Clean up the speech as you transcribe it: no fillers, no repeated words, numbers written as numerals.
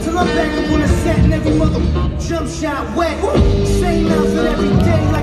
Till I'm back up on the set and every mother jump shot wet. Same outfit every day.